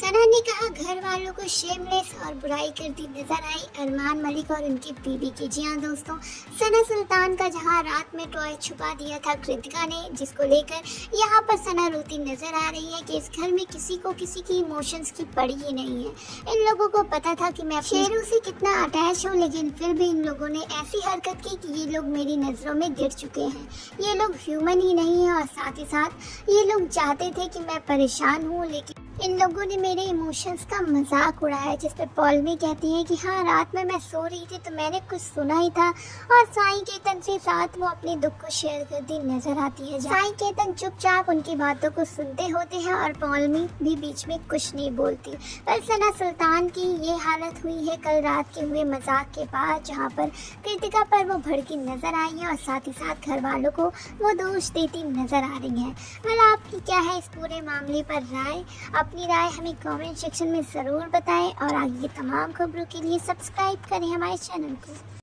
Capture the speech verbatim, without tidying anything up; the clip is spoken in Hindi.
सना ने कहा घर वालों को शेमलेस और बुराई करती नजर आई अरमान मलिक और उनकी बीवी की। जी हाँ दोस्तों, सना सुल्तान का जहाँ रात में टॉय छुपा दिया था कृतिका ने, जिसको लेकर यहाँ पर सना रोती नजर आ रही है कि इस घर में किसी को किसी की इमोशंस की पड़ी ही नहीं है। इन लोगों को पता था कि मैं शेरों से कितना अटैच हूँ, लेकिन फिर भी इन लोगों ने ऐसी हरकत की कि ये लोग मेरी नज़रों में गिर चुके हैं। ये लोग ह्यूमन ही नहीं है और साथ ही साथ ये लोग चाहते थे कि मैं परेशान हूँ, लेकिन इन लोगों ने मेरे इमोशंस का मजाक उड़ाया है। जिस पर पॉलमी कहती है कि हाँ, रात में मैं सो रही थी तो मैंने कुछ सुना ही था, और साई केतन से साथ वो अपने दुख को शेयर करती नजर आती है। साई केतन चुपचाप उनकी बातों को सुनते होते हैं और पॉलमी भी बीच में कुछ नहीं बोलती। पर सना सुल्तान की ये हालत हुई है कल रात के हुए मजाक के बाद, जहाँ पर कृतिका पर वो भड़की नजर आई है और साथ ही साथ घर वालों को वो दोष देती नजर आ रही है। भला आपकी क्या है इस पूरे मामले पर राय? अपनी राय हमें कमेंट सेक्शन में ज़रूर बताएं और आगे की तमाम खबरों के लिए सब्सक्राइब करें हमारे चैनल को।